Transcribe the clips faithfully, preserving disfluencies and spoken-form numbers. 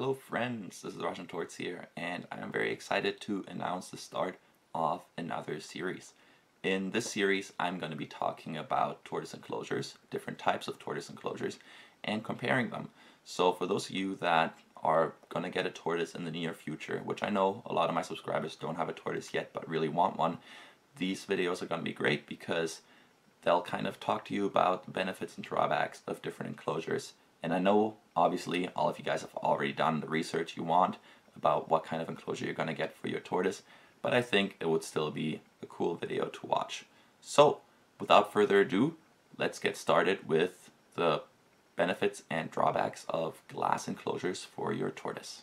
Hello friends, this is Russian Torts here, and I am very excited to announce the start of another series. In this series I'm going to be talking about tortoise enclosures, different types of tortoise enclosures, and comparing them. So for those of you that are going to get a tortoise in the near future, which I know a lot of my subscribers don't have a tortoise yet but really want one, these videos are going to be great because they'll kind of talk to you about the benefits and drawbacks of different enclosures. And I know, obviously, all of you guys have already done the research you want about what kind of enclosure you're going to get for your tortoise, but I think it would still be a cool video to watch. So, without further ado, let's get started with the benefits and drawbacks of glass enclosures for your tortoise.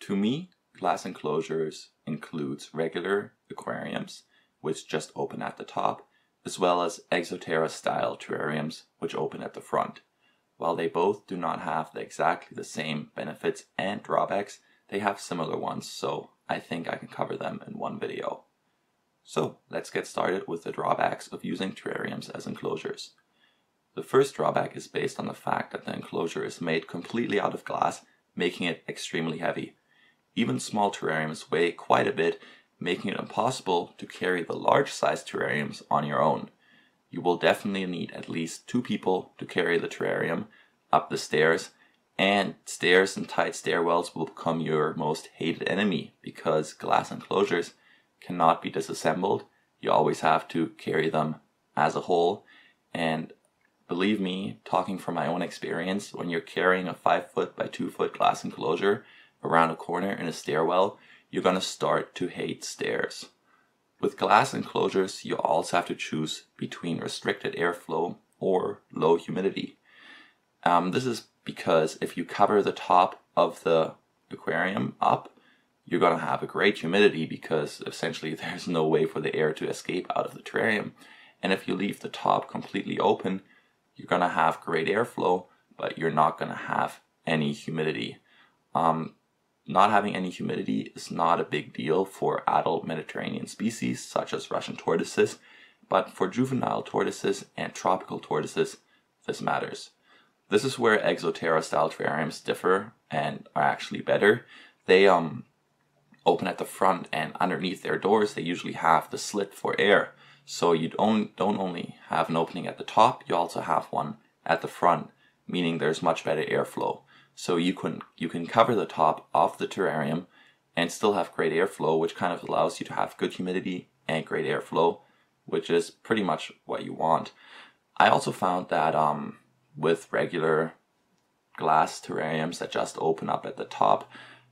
To me, glass enclosures includes regular aquariums, which just open at the top, as well as Exoterra style terrariums, which open at the front. While they both do not have the exactly the same benefits and drawbacks, they have similar ones, so I think I can cover them in one video. So let's get started with the drawbacks of using terrariums as enclosures. The first drawback is based on the fact that the enclosure is made completely out of glass, making it extremely heavy. Even small terrariums weigh quite a bit, making it impossible to carry the large sized terrariums on your own. You will definitely need at least two people to carry the terrarium up the stairs, and stairs and tight stairwells will become your most hated enemy because glass enclosures cannot be disassembled. You always have to carry them as a whole, and believe me, talking from my own experience, when you're carrying a five foot by two foot glass enclosure around a corner in a stairwell, you're gonna start to hate stairs. With glass enclosures, you also have to choose between restricted airflow or low humidity. Um, this is because if you cover the top of the aquarium up, you're going to have a great humidity because essentially there's no way for the air to escape out of the terrarium. And if you leave the top completely open, you're going to have great airflow, but you're not going to have any humidity. Um, Not having any humidity is not a big deal for adult Mediterranean species such as Russian tortoises, but for juvenile tortoises and tropical tortoises, this matters. This is where Exoterra style terrariums differ and are actually better. They um, open at the front, and underneath their doors they usually have the slit for air. So you don't, don't only have an opening at the top, you also have one at the front, meaning there's much better airflow. So you can, you can cover the top of the terrarium and still have great airflow, which kind of allows you to have good humidity and great airflow, which is pretty much what you want. I also found that um, with regular glass terrariums that just open up at the top,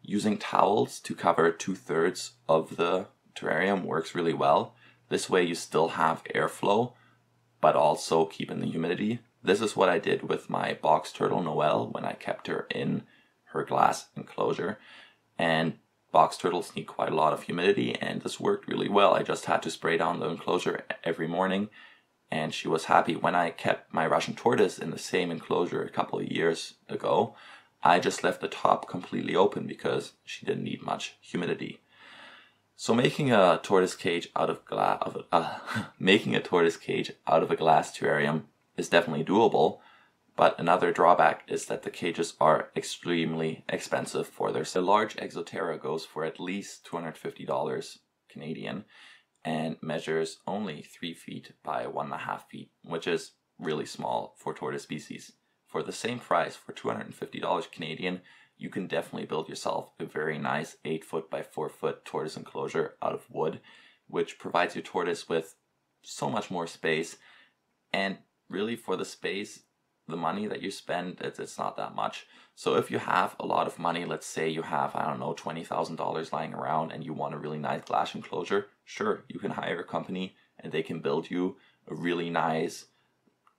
using towels to cover two-thirds of the terrarium works really well. This way you still have airflow, but also keeping the humidity. This is what I did with my box turtle Noelle when I kept her in her glass enclosure, and box turtles need quite a lot of humidity, and this worked really well. I just had to spray down the enclosure every morning and she was happy. When I kept my Russian tortoise in the same enclosure a couple of years ago, I just left the top completely open because she didn't need much humidity. So making a tortoise cage out of glass of uh, making a tortoise cage out of a glass terrarium is definitely doable, but another drawback is that the cages are extremely expensive for their size. The large Exoterra goes for at least two hundred fifty dollars Canadian and measures only three feet by one and a half feet, which is really small for tortoise species. For the same price, for two hundred fifty dollars Canadian, you can definitely build yourself a very nice eight foot by four foot tortoise enclosure out of wood, which provides your tortoise with so much more space. And really, for the space, the money that you spend, it's, it's not that much. So if you have a lot of money, let's say you have, I don't know, twenty thousand dollars lying around and you want a really nice glass enclosure, sure, you can hire a company and they can build you a really nice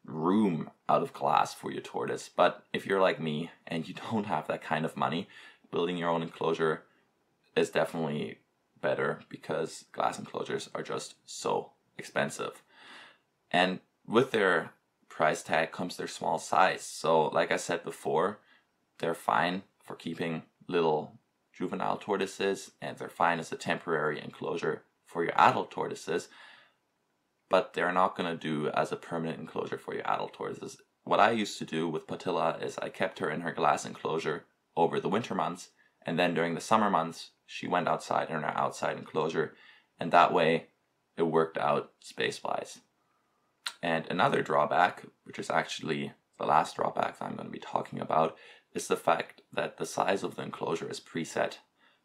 room out of glass for your tortoise. But if you're like me and you don't have that kind of money, building your own enclosure is definitely better because glass enclosures are just so expensive. And with their price tag comes their small size. So like I said before, they're fine for keeping little juvenile tortoises and they're fine as a temporary enclosure for your adult tortoises, but they're not going to do as a permanent enclosure for your adult tortoises. What I used to do with Patilla is I kept her in her glass enclosure over the winter months, and then during the summer months she went outside in our outside enclosure, and that way it worked out space-wise. And another drawback, which is actually the last drawback that I'm going to be talking about, is the fact that the size of the enclosure is preset.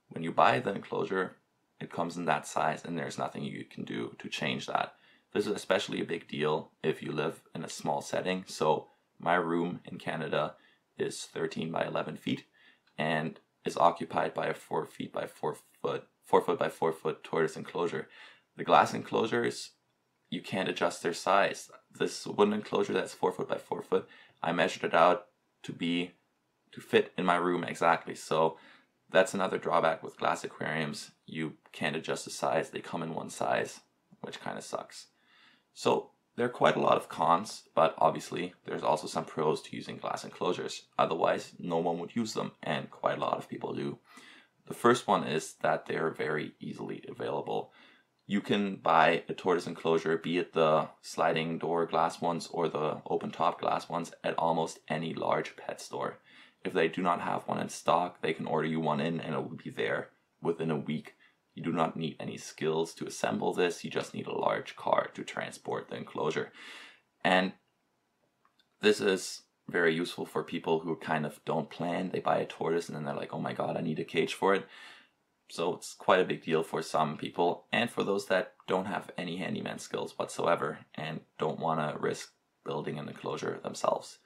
When you buy the enclosure, it comes in that size and there's nothing you can do to change that. This is especially a big deal if you live in a small setting. So my room in Canada is thirteen by eleven feet and is occupied by a four feet by four foot, four foot by four foot tortoise enclosure. The glass enclosures, you can't adjust their size. This wooden enclosure that's four foot by four foot, I measured it out to be, to fit in my room exactly. So that's another drawback with glass aquariums. You can't adjust the size. They come in one size, which kind of sucks. So there are quite a lot of cons, but obviously there's also some pros to using glass enclosures. Otherwise, no one would use them, and quite a lot of people do. The first one is that they're very easily available. You can buy a tortoise enclosure, be it the sliding door glass ones or the open top glass ones, at almost any large pet store. If they do not have one in stock, they can order you one in and it will be there within a week. You do not need any skills to assemble this. You just need a large car to transport the enclosure. And this is very useful for people who kind of don't plan. They buy a tortoise and then they're like, oh my god, I need a cage for it. So it's quite a big deal for some people, and for those that don't have any handyman skills whatsoever and don't want to risk building an enclosure themselves.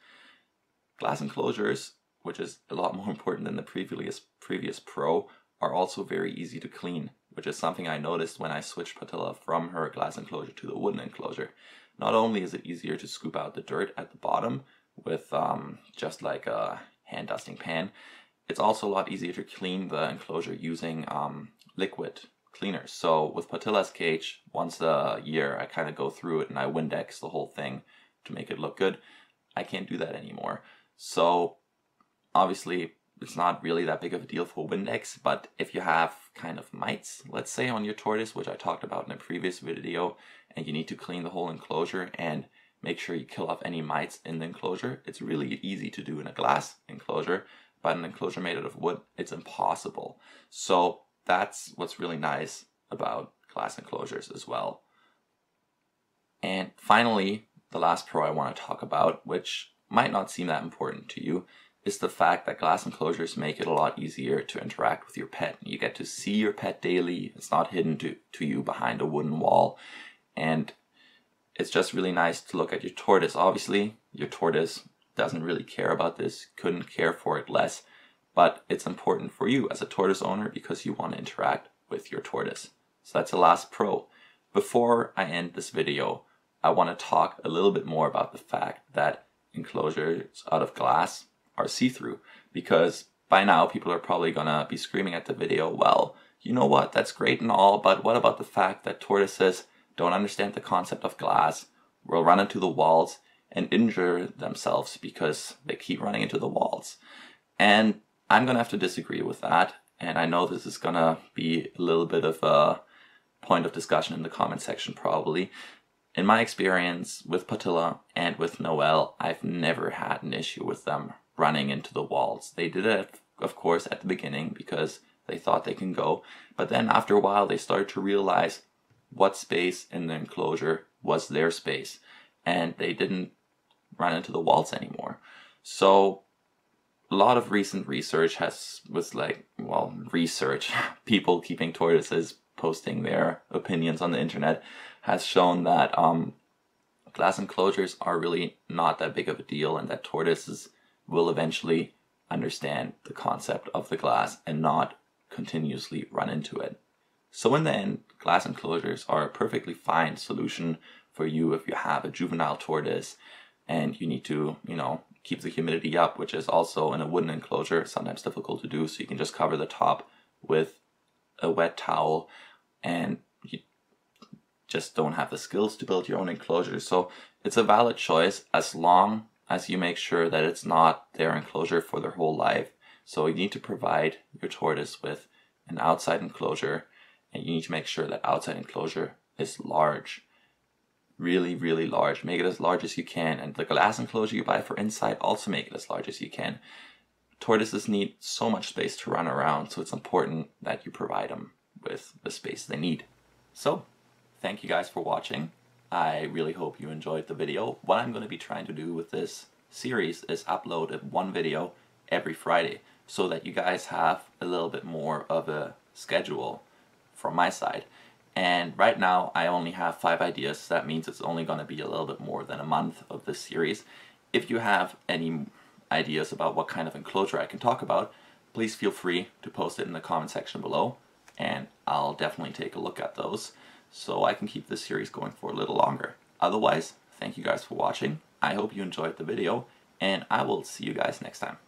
Glass enclosures, which is a lot more important than the previous previous pro, are also very easy to clean, which is something I noticed when I switched Patilla from her glass enclosure to the wooden enclosure. Not only is it easier to scoop out the dirt at the bottom with um, just like a hand dusting pan, it's also a lot easier to clean the enclosure using um, liquid cleaners. So with Patilla's cage, once a year I kind of go through it and I Windex the whole thing to make it look good. I can't do that anymore. So obviously, it's not really that big of a deal for Windex, but if you have kind of mites, let's say, on your tortoise, which I talked about in a previous video, and you need to clean the whole enclosure and make sure you kill off any mites in the enclosure, it's really easy to do in a glass enclosure, but an enclosure made out of wood, it's impossible. So that's what's really nice about glass enclosures as well. And finally, the last pro I want to talk about, which might not seem that important to you, is the fact that glass enclosures make it a lot easier to interact with your pet. You get to see your pet daily. It's not hidden to, to you behind a wooden wall. And it's just really nice to look at your tortoise. Obviously, your tortoise doesn't really care about this, couldn't care for it less, but it's important for you as a tortoise owner because you want to interact with your tortoise. So that's the last pro. Before I end this video, I want to talk a little bit more about the fact that enclosures out of glass are see-through, because by now people are probably gonna be screaming at the video, well, you know what, that's great and all, but what about the fact that tortoises don't understand the concept of glass, will run into the walls and injure themselves because they keep running into the walls? And I'm gonna have to disagree with that, and I know this is gonna be a little bit of a point of discussion in the comment section probably. In my experience with Patilla and with Noelle, I've never had an issue with them running into the walls. They did it, of course, at the beginning because they thought they can go, but then after a while they started to realize what space in the enclosure was their space, and they didn't run into the walls anymore. So a lot of recent research has was like, well, research, people keeping tortoises posting their opinions on the internet, has shown that um, glass enclosures are really not that big of a deal, and that tortoises will eventually understand the concept of the glass and not continuously run into it. So in the end, glass enclosures are a perfectly fine solution for you if you have a juvenile tortoise and you need to, you know, keep the humidity up, which is also in a wooden enclosure sometimes difficult to do, so you can just cover the top with a wet towel, and you just don't have the skills to build your own enclosure. So it's a valid choice as long as you make sure that it's not their enclosure for their whole life. So you need to provide your tortoise with an outside enclosure, and you need to make sure that outside enclosure is large. Really, really large. Make it as large as you can. And the glass enclosure you buy for inside, also make it as large as you can. Tortoises need so much space to run around, so it's important that you provide them with the space they need. So, thank you guys for watching. I really hope you enjoyed the video. What I'm going to be trying to do with this series is upload one video every Friday, so that you guys have a little bit more of a schedule from my side. And right now I only have five ideas, so that means it's only going to be a little bit more than a month of this series. If you have any ideas about what kind of enclosure I can talk about, please feel free to post it in the comment section below, and I'll definitely take a look at those so I can keep this series going for a little longer. Otherwise, thank you guys for watching. I hope you enjoyed the video, and I will see you guys next time.